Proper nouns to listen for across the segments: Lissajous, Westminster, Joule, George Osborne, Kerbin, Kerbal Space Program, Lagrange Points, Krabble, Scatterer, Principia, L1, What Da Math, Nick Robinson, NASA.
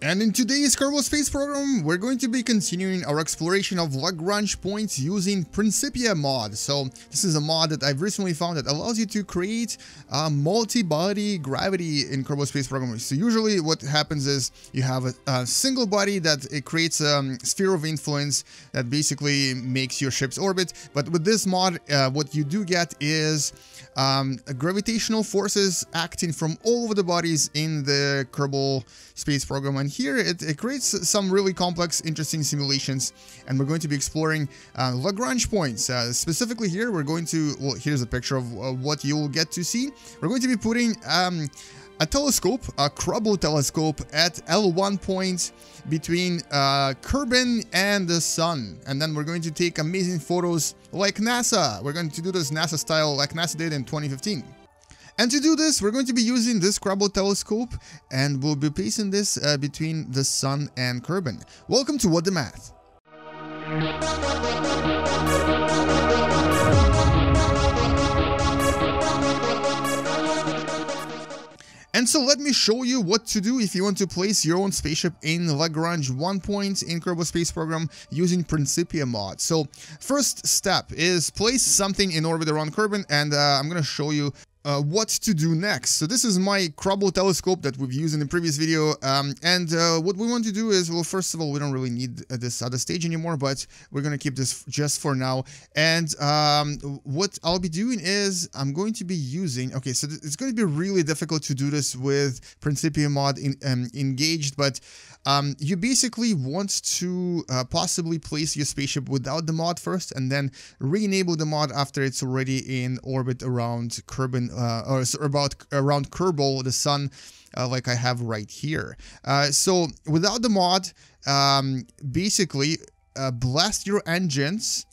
And in today's Kerbal Space Program, we're going to be continuing our exploration of Lagrange points using Principia mod. So this is a mod that I've recently found that allows you to create a multi-body gravity in Kerbal Space Program. So usually what happens is you have a single body that it creates a sphere of influence that basically makes your ship's orbit. But with this mod, what you do get is gravitational forces acting from all over the bodies in the Kerbal Space Program. And here it creates some really complex, interesting simulations, and we're going to be exploring Lagrange points. Specifically here, we're going to, well, here's a picture of what you'll get to see. We're going to be putting a telescope, a Krabble telescope, at L1 point between Kerbin and the Sun. And then we're going to take amazing photos like NASA. We're going to do this NASA style like NASA did in 2015. And to do this, we're going to be using this Krabble telescope, and we'll be placing this between the Sun and Kerbin. Welcome to What Da Math. And so let me show you what to do if you want to place your own spaceship in Lagrange 1 point in Kerbal Space Program using Principia mod. So first step is place something in orbit around Kerbin, and I'm going to show you what to do next. So this is my Krabble telescope that we've used in the previous video, and what we want to do is, well, first of all, we don't really need this other stage anymore, but we're gonna keep this just for now. And what I'll be doing is I'm going to be using, okay, so it's going to be really difficult to do this with Principia mod engaged, but you basically want to possibly place your spaceship without the mod first, and then re-enable the mod after it's already in orbit around Kerbin, around Kerbal, the Sun, like I have right here. So without the mod, basically blast your engines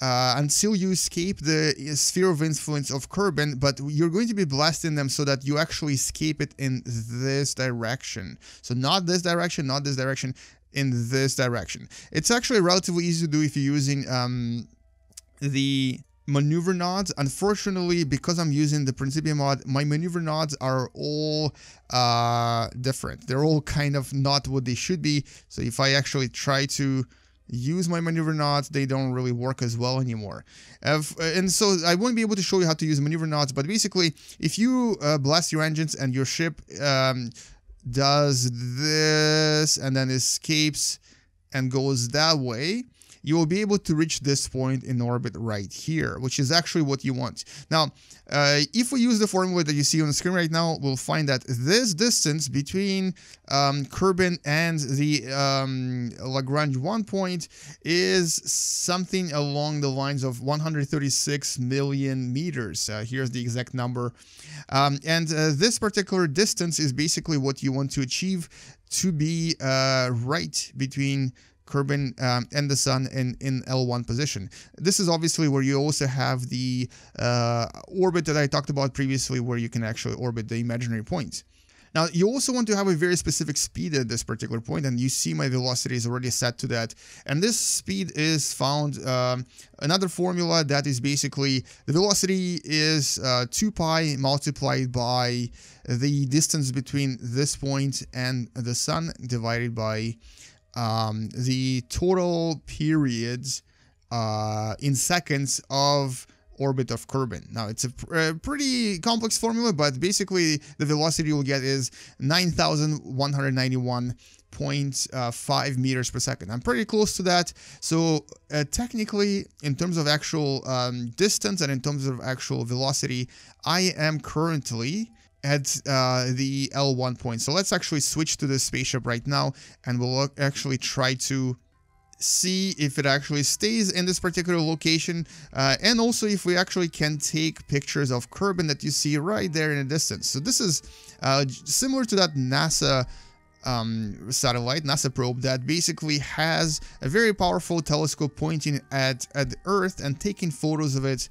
until you escape the sphere of influence of Kerbin, but you're going to be blasting them so that you actually escape it in this direction. So not this direction, not this direction, in this direction. It's actually relatively easy to do if you're using the maneuver nodes. Unfortunately, because I'm using the Principia mod, my maneuver nodes are all different. They're all kind of not what they should be. So if I actually try to use my maneuver nodes, they don't really work as well anymore. And so I won't be able to show you how to use maneuver nodes, but basically if you blast your engines and your ship does this and then escapes and goes that way, you will be able to reach this point in orbit right here, which is actually what you want. Now, if we use the formula that you see on the screen right now, we'll find that this distance between Kerbin and the Lagrange 1 point is something along the lines of 136 million meters. Here's the exact number. And this particular distance is basically what you want to achieve to be right between Kerbin and the Sun in L1 position. This is obviously where you also have the orbit that I talked about previously, where you can actually orbit the imaginary points. Now, you also want to have a very specific speed at this particular point, and you see my velocity is already set to that. And this speed is found another formula that is basically the velocity is 2 pi multiplied by the distance between this point and the Sun divided by the total periods in seconds of orbit of Kerbin. Now, it's a pretty complex formula, but basically the velocity you'll get is 9,191.5 meters per second. I'm pretty close to that. So technically, in terms of actual distance and in terms of actual velocity, I am currently at the L1 point. So let's actually switch to the spaceship right now, and we'll actually try to see if it actually stays in this particular location, and also if we actually can take pictures of Kerbin that you see right there in the distance. So this is similar to that NASA satellite, NASA probe, that basically has a very powerful telescope pointing at Earth and taking photos of it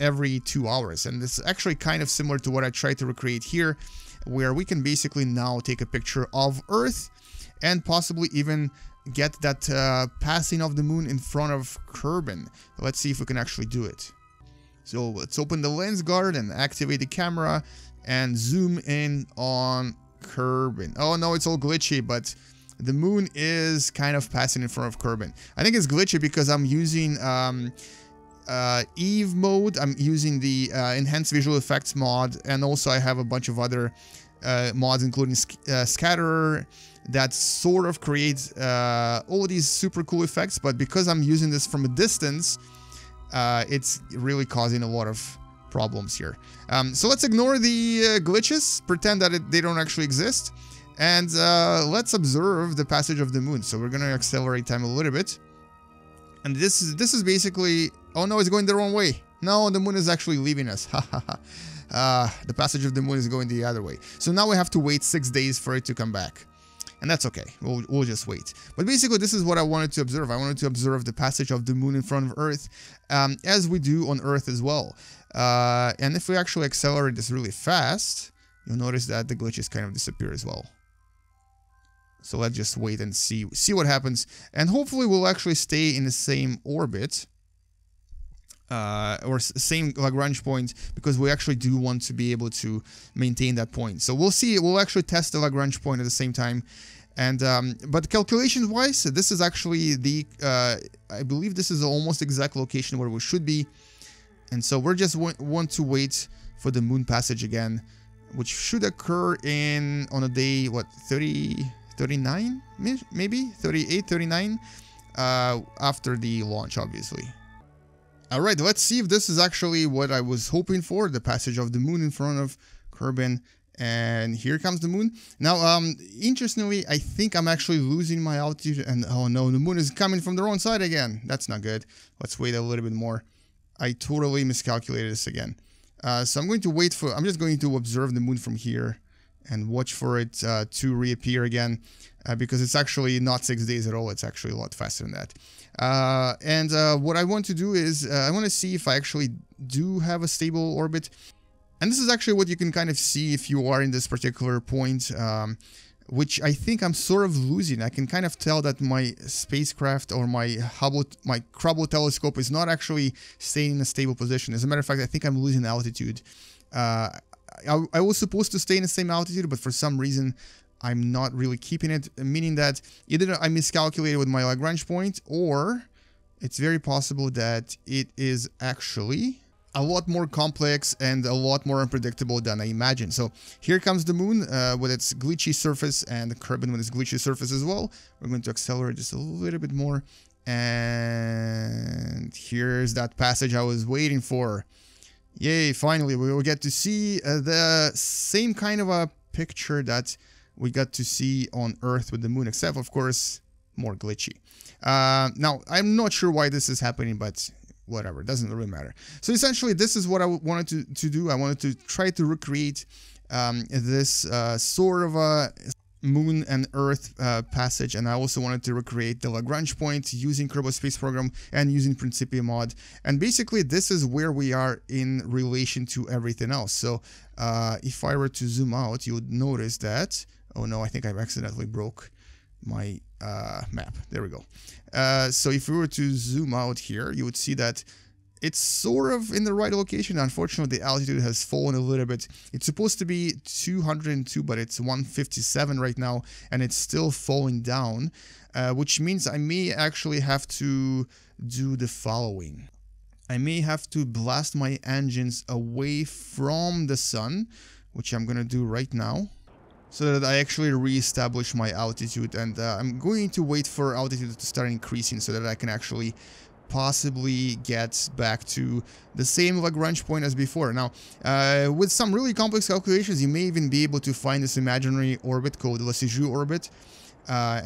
every 2 hours. And it's actually kind of similar to what I tried to recreate here, where we can basically now take a picture of Earth and possibly even get that passing of the moon in front of Kerbin. Let's see if we can actually do it. So let's open the lens guard and activate the camera and zoom in on Kerbin. Oh no, it's all glitchy, but the moon is kind of passing in front of Kerbin. I think it's glitchy because I'm using Eve mode. I'm using the enhanced visual effects mod, and also I have a bunch of other mods, including Scatterer, that sort of creates all of these super cool effects. But because I'm using this from a distance, it's really causing a lot of problems here. So let's ignore the glitches, pretend that they don't actually exist, and let's observe the passage of the moon. So we're going to accelerate time a little bit, and this is basically... oh no, it's going the wrong way. No, the moon is actually leaving us. The passage of the moon is going the other way. So now we have to wait 6 days for it to come back. And that's okay, we'll just wait. But basically, this is what I wanted to observe. I wanted to observe the passage of the moon in front of Earth, as we do on Earth as well. And if we actually accelerate this really fast, you'll notice that the glitches kind of disappear as well. So let's just wait and see what happens. And hopefully we'll actually stay in the same orbit, or same Lagrange point, because we actually do want to be able to maintain that point. So we'll see, we'll actually test the Lagrange point at the same time. And but calculation wise, this is actually the I believe this is the almost exact location where we should be. And so we're just want to wait for the moon passage again, which should occur in on a day, what, 39, maybe 38, 39 after the launch, obviously. All right, let's see if this is actually what I was hoping for, the passage of the moon in front of Kerbin. And here comes the moon. Now, interestingly, I think I'm actually losing my altitude, and oh no, the moon is coming from the wrong side again. That's not good. Let's wait a little bit more. I totally miscalculated this again. So I'm going to wait for, I'm just going to observe the moon from here and watch for it to reappear again, because it's actually not 6 days at all. It's actually a lot faster than that. What I want to do is I want to see if I actually do have a stable orbit. And this is actually what you can kind of see if you are in this particular point, which I think I'm sort of losing. I can kind of tell that my spacecraft, or my Hubble, my Krabble telescope, is not actually staying in a stable position. As a matter of fact, I think I'm losing altitude. I was supposed to stay in the same altitude, but for some reason I'm not really keeping it, meaning that either I miscalculated with my Lagrange point, or it's very possible that it is actually a lot more complex and a lot more unpredictable than I imagined. So here comes the moon with its glitchy surface, and the Kerbin with its glitchy surface as well. We're going to accelerate just a little bit more, and here's that passage I was waiting for. Yay, finally we will get to see the same kind of a picture that we got to see on Earth with the moon, except, of course, more glitchy. Now, I'm not sure why this is happening, but whatever, it doesn't really matter. So essentially, this is what I wanted to do. I wanted to try to recreate this sort of a moon and Earth passage, and I also wanted to recreate the Lagrange point using Kerbal Space Program and using Principia mod. And basically, this is where we are in relation to everything else. So if I were to zoom out, you would notice that... oh no, I think I've accidentally broke my map. There we go. So if we were to zoom out here, you would see that it's sort of in the right location. Unfortunately, the altitude has fallen a little bit. It's supposed to be 202, but it's 157 right now, and it's still falling down, which means I may actually have to do the following. I may have to blast my engines away from the sun, which I'm going to do right now, so that I actually re-establish my altitude. And I'm going to wait for altitude to start increasing so that I can actually possibly get back to the same Lagrange point as before. Now, with some really complex calculations, you may even be able to find this imaginary orbit called Lissajous orbit.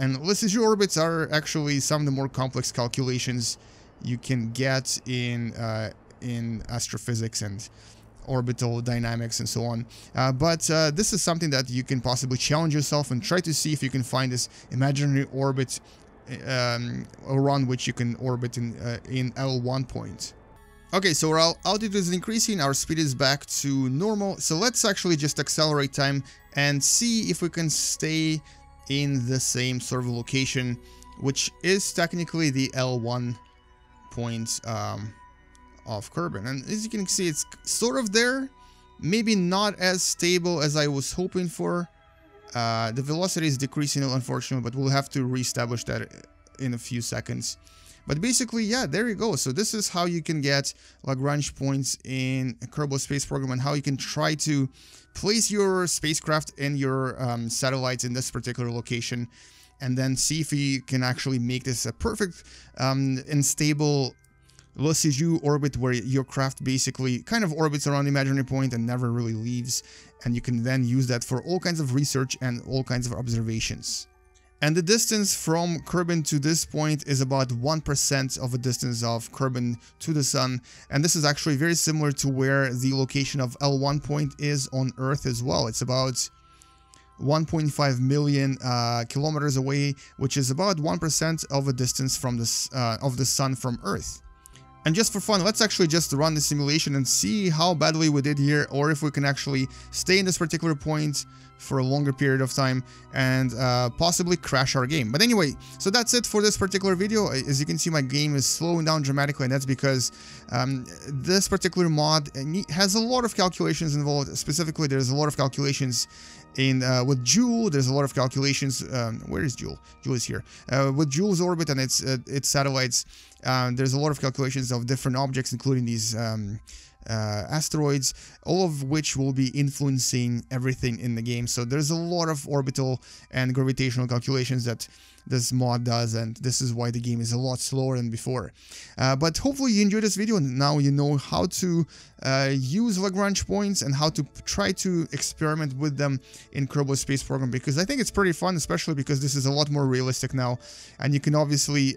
And Lissajous orbits are actually some of the more complex calculations you can get in astrophysics and orbital dynamics and so on, but this is something that you can possibly challenge yourself and try to see if you can find this imaginary orbit around which you can orbit in L1 point. Okay, so our altitude is increasing, our speed is back to normal, so let's actually just accelerate time and see if we can stay in the same sort of location, which is technically the L1 point of Kerbin. And as you can see, it's sort of there, maybe not as stable as I was hoping for, The velocity is decreasing, unfortunately, but we'll have to reestablish that in a few seconds. But basically, yeah, there you go. So this is how you can get Lagrange points in Kerbal Space Program and how you can try to place your spacecraft and your satellites in this particular location and then see if you can actually make this a perfect and stable Lissajous orbit where your craft basically kind of orbits around the imaginary point and never really leaves. And you can then use that for all kinds of research and all kinds of observations. And the distance from Kerbin to this point is about 1% of the distance of Kerbin to the Sun. And this is actually very similar to where the location of L1 point is on Earth as well. It's about 1.5 million kilometers away, which is about 1% of the distance from the Sun from Earth. And just for fun, let's actually just run the simulation and see how badly we did here, or if we can actually stay in this particular point for a longer period of time and possibly crash our game. But anyway, so that's it for this particular video. As you can see, my game is slowing down dramatically, and that's because this particular mod has a lot of calculations involved. Specifically, there's a lot of calculations in with Joule. There's a lot of calculations. Where is Joule? Joule is here. With Joule's orbit and its satellites, there's a lot of calculations of different objects, including these asteroids, all of which will be influencing everything in the game. So there's a lot of orbital and gravitational calculations that this mod does, and this is why the game is a lot slower than before. But hopefully you enjoyed this video, and now you know how to use Lagrange points and how to try to experiment with them in Kerbal Space Program, because I think it's pretty fun, especially because this is a lot more realistic now, and you can obviously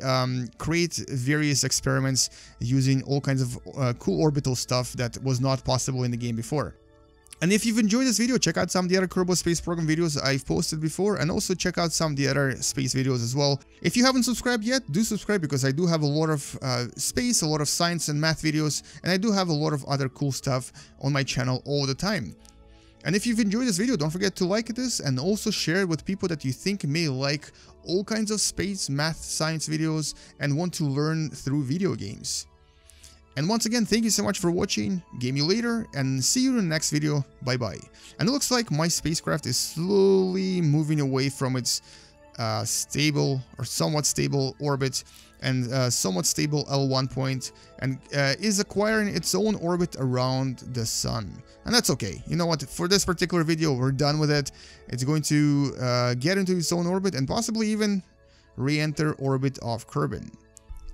create various experiments using all kinds of cool orbital stuff that was not possible in the game before. And if you've enjoyed this video, check out some of the other Kerbal Space Program videos I've posted before, and also check out some of the other space videos as well. If you haven't subscribed yet, do subscribe, because I do have a lot of space, a lot of science and math videos, and I do have a lot of other cool stuff on my channel all the time. And if you've enjoyed this video, don't forget to like this and also share it with people that you think may like all kinds of space, math, science videos and want to learn through video games. And once again, thank you so much for watching, game you later, and see you in the next video, bye-bye. And it looks like my spacecraft is slowly moving away from its stable or somewhat stable orbit and somewhat stable L1 point, and is acquiring its own orbit around the Sun. And that's okay. You know what, for this particular video, we're done with it. It's going to get into its own orbit and possibly even re-enter orbit of Kerbin.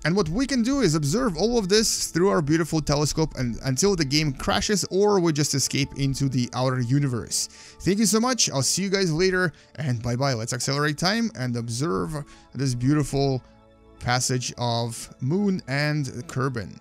And what we can do is observe all of this through our beautiful telescope and until the game crashes or we just escape into the outer universe. Thank you so much. I'll see you guys later, and bye-bye. Let's accelerate time and observe this beautiful passage of Moon and Kerbin.